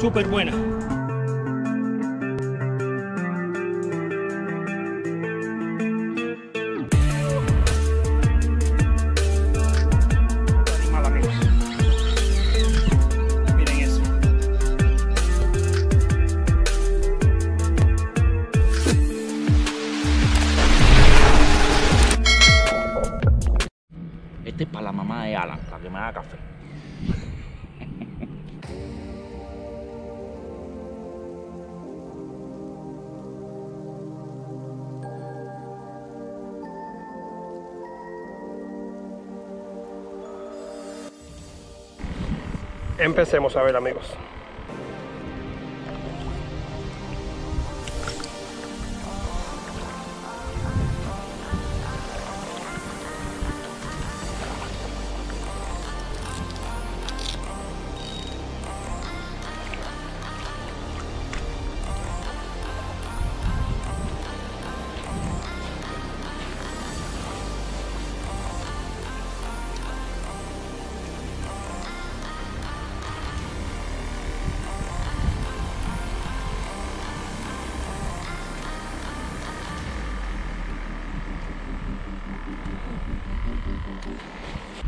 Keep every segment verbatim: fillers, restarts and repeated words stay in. súper buena. Este es para la mamá de Alan, para que me haga café. Empecemos a ver, amigos.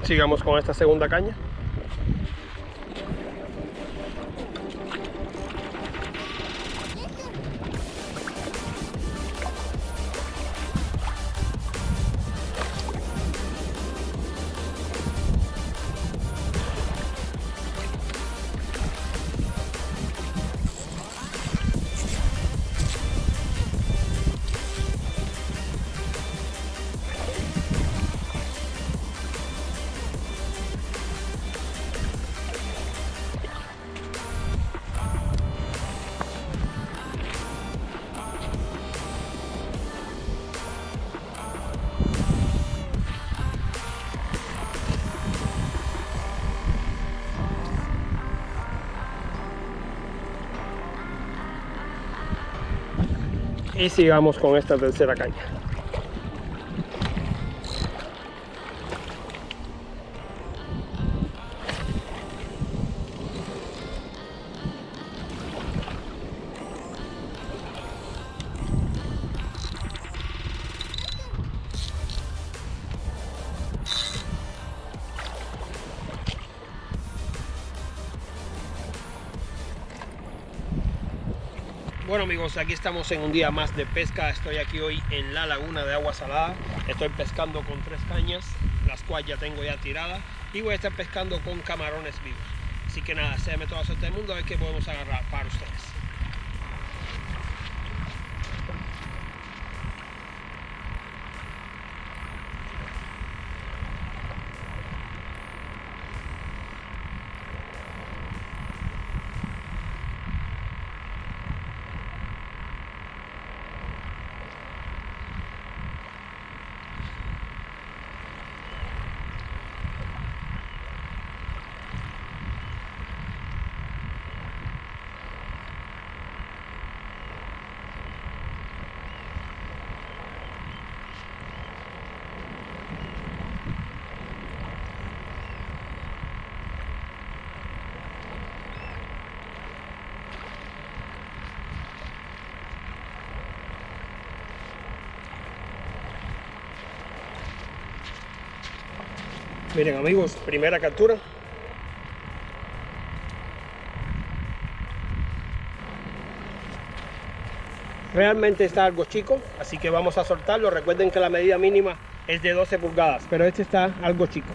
Sigamos con esta segunda caña. Y sigamos con esta tercera caña. Bueno, amigos, aquí estamos en un día más de pesca. Estoy aquí hoy en la laguna de agua salada. Estoy pescando con tres cañas, las cuales ya tengo ya tiradas, y voy a estar pescando con camarones vivos. Así que nada, séame toda suerte del mundo a ver qué podemos agarrar para ustedes. Miren, amigos, primera captura. Realmente está algo chico, así que vamos a soltarlo. Recuerden que la medida mínima es de doce pulgadas, pero este está algo chico.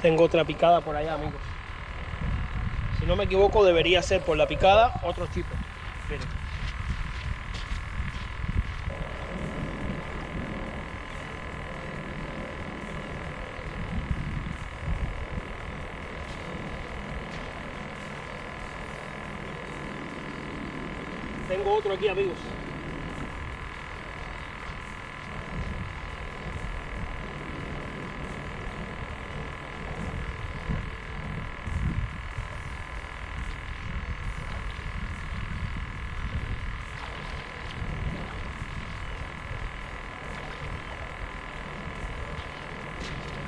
Tengo otra picada por allá, amigos. Si no me equivoco, debería ser por la picada otro tipo. Miren. Tengo otro aquí, amigos.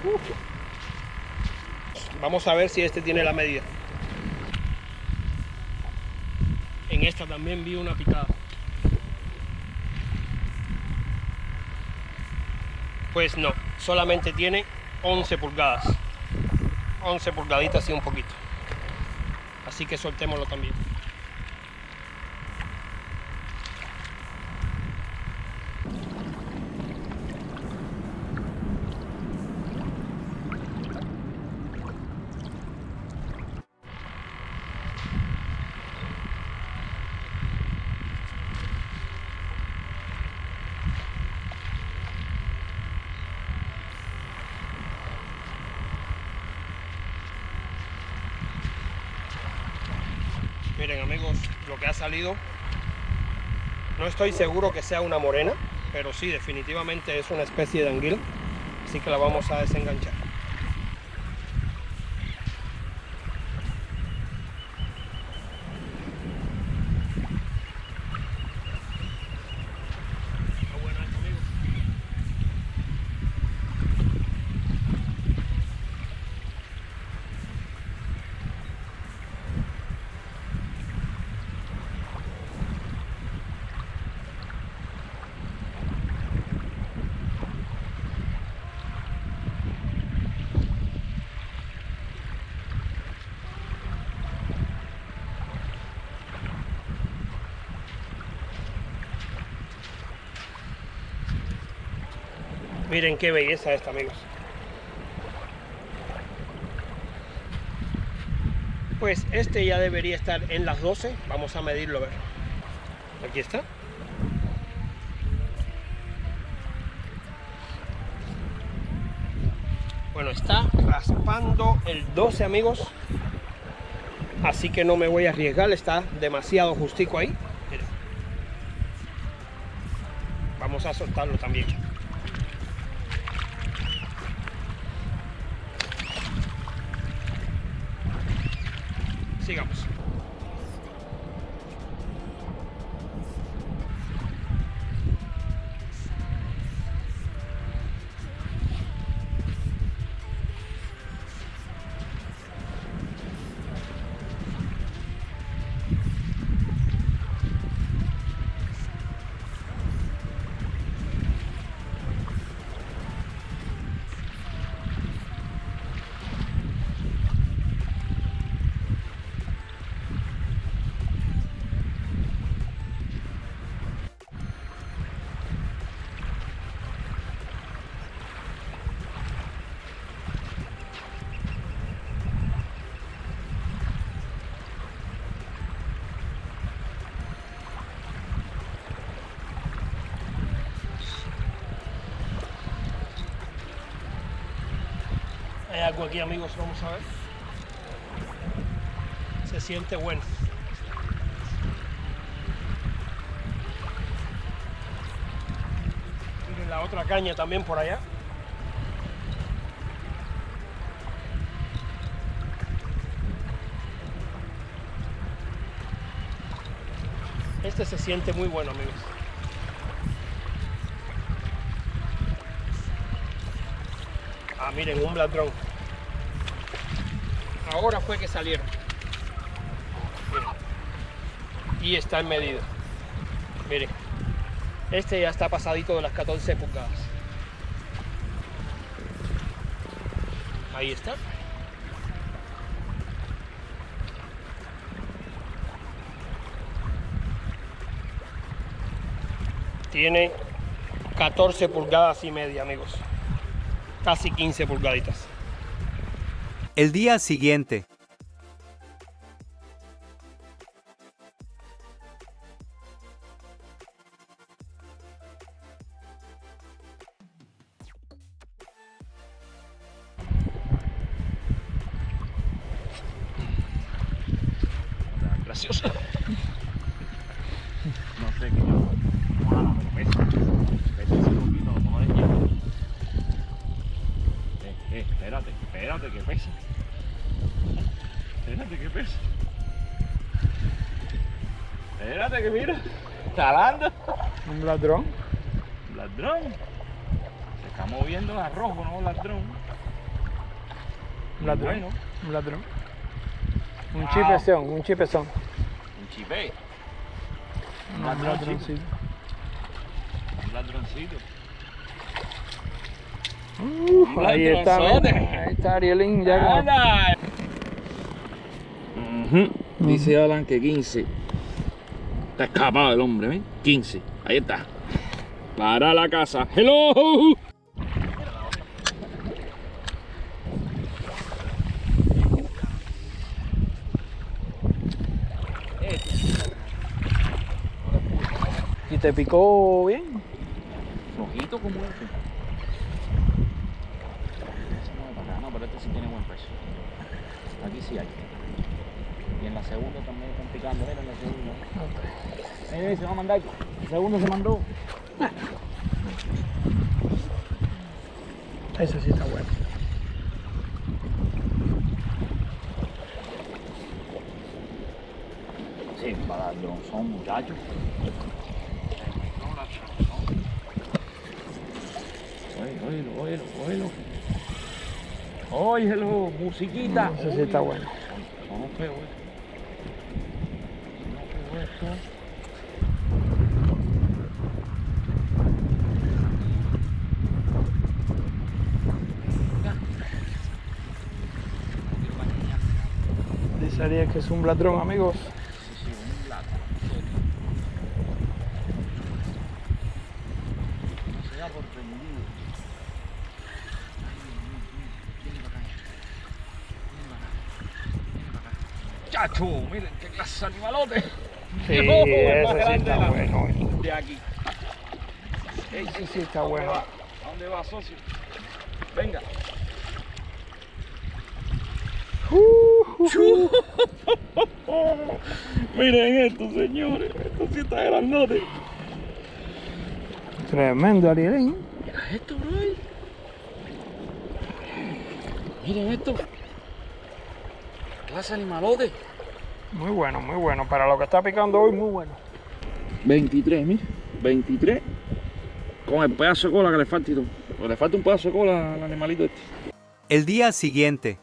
Uf. Vamos a ver si este tiene la medida. En esta también vi una picada. Pues no, solamente tiene once pulgadas. once pulgaditas y un poquito. Así que soltémoslo también. Miren, amigos, lo que ha salido, no estoy seguro que sea una morena, pero sí, definitivamente es una especie de anguila, así que la vamos a desenganchar. Miren qué belleza esta, amigos. Pues este ya debería estar en las doce. Vamos a medirlo, a ver. Aquí está. Bueno, está raspando el doce, amigos. Así que no me voy a arriesgar. Está demasiado justico ahí. Miren. Vamos a soltarlo también. Sigamos. Hay algo aquí, amigos, vamos a ver. Se siente bueno. Miren la otra caña también por allá. Este se siente muy bueno, amigos. Ah, miren, un Black Drum. Ahora fue que salieron. Miren. Y está en medida. Miren, este ya está pasadito de las catorce pulgadas. Ahí está. Tiene catorce pulgadas y media, amigos. Casi quince pulgaditas. El día siguiente. Gracioso. Eh, espérate, espérate que pesa. Espérate que pesa. Espérate que mira. Talando. Un Black Drum. Black Drum. Se está moviendo a rojo, ¿no? Black Drum. Un Black Drum. Un Black Drum. Un chipezón, un chipezón. Un chipe. Un Black Drumcito. Un Black Drumcito. Uh, ahí está, ahí está Arielín ya. Ana. Uh -huh. Dice Alan que quince. Está escapado el hombre, ¿eh? quince. Ahí está. Para la casa. Hello. ¿Y te picó bien? Flojito como este. Este sí tiene buen peso. Aquí sí hay. Y en la segunda también están picando. Mira, en la segunda. Eh, se va a mandar. El segundo se mandó. Eso sí está bueno. Sí, para el bronzón, muchachos. Oye, óyelo, óyelo, óyelo. Óyelo, musiquita. No sé si está bueno. No pego esto. No pego esto. Dice que es un Black Drum, amigos. Sí, sí, un Black Drum. No se da por prendido. Chacho, miren qué clase de animalote. Sí, oh, ese sí está la, bueno. De aquí. Ey, ese sí está bueno. Va? ¿A dónde va, socio? Venga. Uh, uh, uh. Miren esto, señores. Esto sí está grandote. Tremendo, Arielín. Mira esto, bro. Miren esto. Clase animalote. Muy bueno, muy bueno. Para lo que está picando hoy, muy bueno. veintitrés, mira. veintitrés. Con el pedazo de cola que le falta y todo. Pero le falta un pedazo de cola al animalito este. El día siguiente.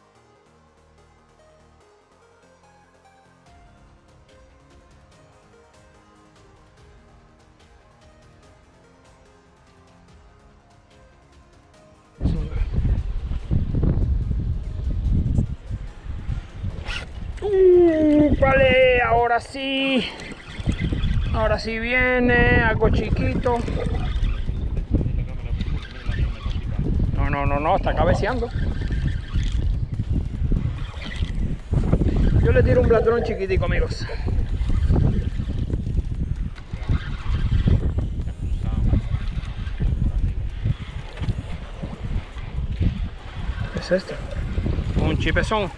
Vale, ahora sí, ahora sí viene algo chiquito. No, no, no, no, está cabeceando. Yo le tiro un Black Drum chiquitico, amigos. ¿Qué es esto? Un chipezón.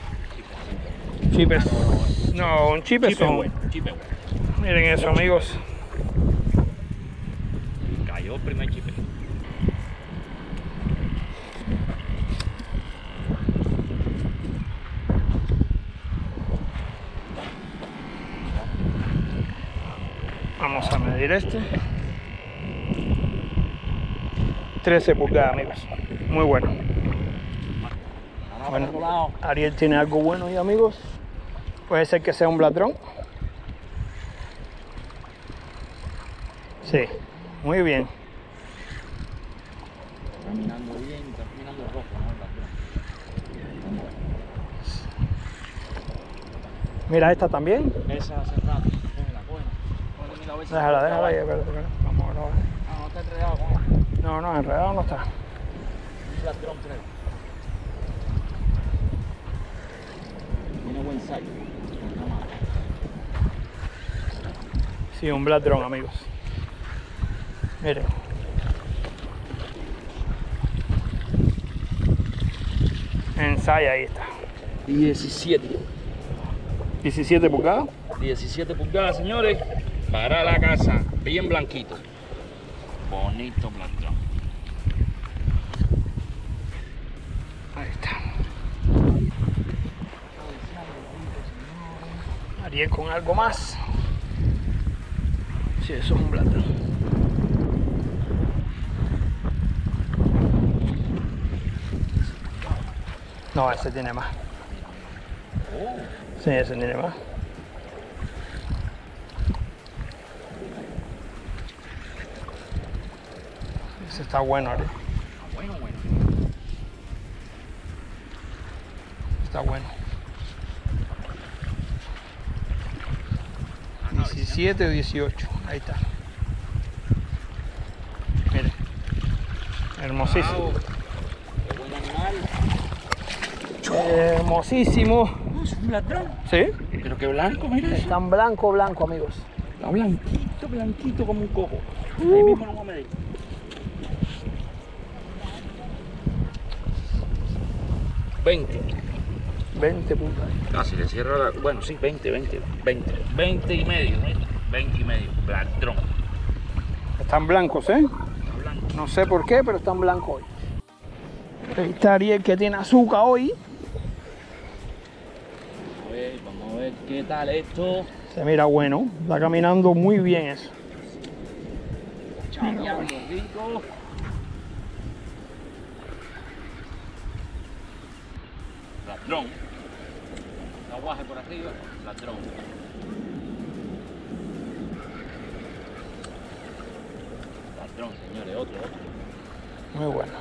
Chipes. No, un chipezón. Chipe, miren eso, amigos. Cayó el primer chipe. Vamos a medir este. trece pulgadas, amigos. Muy bueno. Bueno, Ariel tiene algo bueno ahí, amigos. Puede ser que sea un Black Drum. Sí, muy bien. Está caminando bien, está caminando rojo, ¿no? El Black Drum. Mira esta también. Esa hace rato, cógela, cógela. Déjala, déjala ahí, espérate, espérate. Vamos a ver. No, no está enredado, ¿cómo? No, no, enredado no está. Un Black Drum, creo. Tiene buen saque. Sí, un Black Drum, amigos. Miren. Ensaya, ahí está. diecisiete. ¿diecisiete pulgadas? diecisiete pulgadas, señores. Para la casa. Bien blanquito. bonito Black Drum. Ahí está. Haría con algo más. Sí, eso es un Black Drum. No, ese tiene más. Sí, ese tiene más. Ese está bueno, ¿eh? Está bueno, bueno. Está bueno. diecisiete o dieciocho, ahí está. Mire, hermosísimo. Hermosísimo. ¿Es un Black Drum? Sí. Pero que blanco, mira. Es tan blanco, blanco, amigos. Está blanquito, blanquito como un coco. Uh. Ahí mismo no me medir. veinte. veinte puntas. Casi le cierro la... Bueno, sí, veinte, veinte, veinte. veinte y medio, mira. veinte y medio. Black Drum. Están blancos, ¿eh? Está blanco. No sé por qué, pero están blancos hoy. Ahí está Ariel, que tiene azúcar hoy. A ver, vamos a ver qué tal esto. Se mira bueno, está caminando muy bien eso. Chameando rico. Black Drum. Aguaje por arriba, Black Drum. Black Drum, señores, otro, otro. Muy bueno.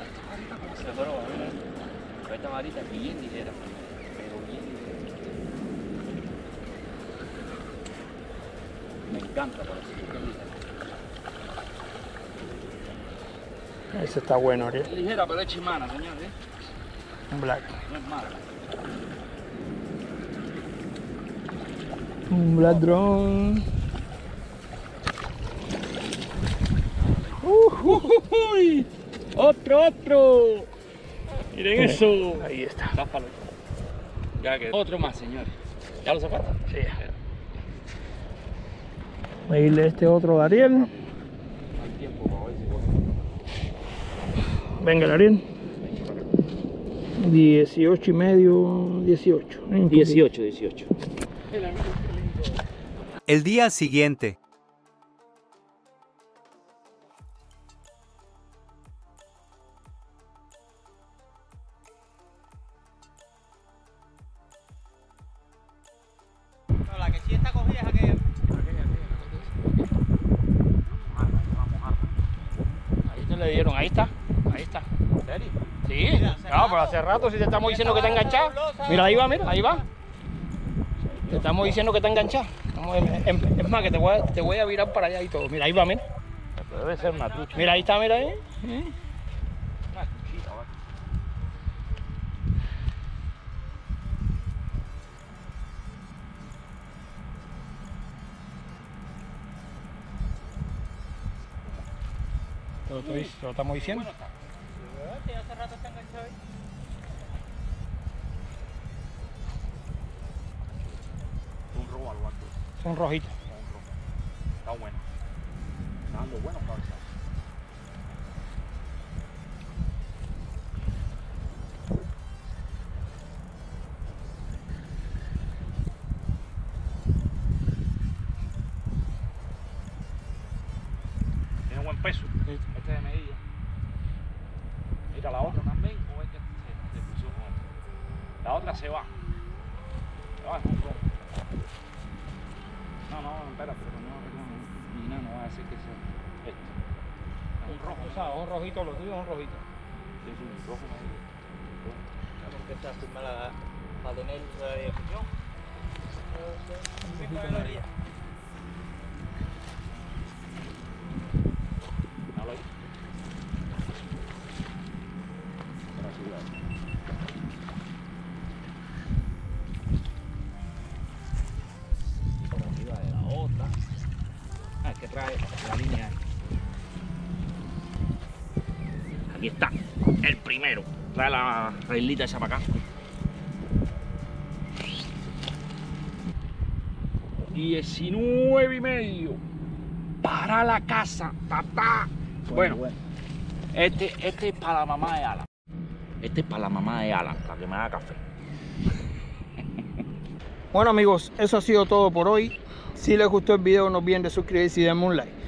Se droga, mira. Esta varita es bien ligera, pero bien ligera. Me encanta por eso, bien ligera. Ese está bueno, Ariel. Es ligera, pero es chimana, señores. Un black. No es mala. Un Black Drum. Uh, uh, uh, uh. Otro, otro. Miren eso. Ahí está. Ya que... Otro más, señores. ¿Ya lo sacaste? Sí. Voy a irle este otro a Ariel. Venga, Ariel. dieciocho y medio, dieciocho. dieciocho, dieciocho. El día siguiente. La que sí está cogida es aquella. Ahí te le dieron, ahí está, ahí está. ¿En serio? Sí, mira, hace claro, rato, pero hace rato si te estamos diciendo que está enganchada. Mira, ahí va, mira, ahí va. Te estamos diciendo que está enganchada. Es más, que te voy, a, te voy a virar para allá y todo. Mira, ahí va, mira. Debe ser una trucha. Mira, ahí está, mira ahí. ¿Eh? Lo, estoy, lo estamos diciendo. Un rojo al guante. Son rojitos. Está bueno. Está dando buenos cabezazos. Tiene buen peso. Este de medida. Mira la otra también, o este se, se puso con él. La otra se va. Se va, es un rojo. No, no, espera, pero no, ni nada, no va a decir que sea esto. Un rojo, o sea, un rojito, lo tuyo es un rojito. Sí, sí, un rojo. Porque esta es mala para tener la calorías. Que trae la línea. Aquí está, el primero. Trae la railita esa para acá. diecinueve y medio. Para la casa, papá. Bueno, bueno. Este, este es para la mamá de Alan. Este es para la mamá de Alan, para que me haga café. Bueno amigos, eso ha sido todo por hoy. Si les gustó el video, no olviden de suscribirse y denme un like.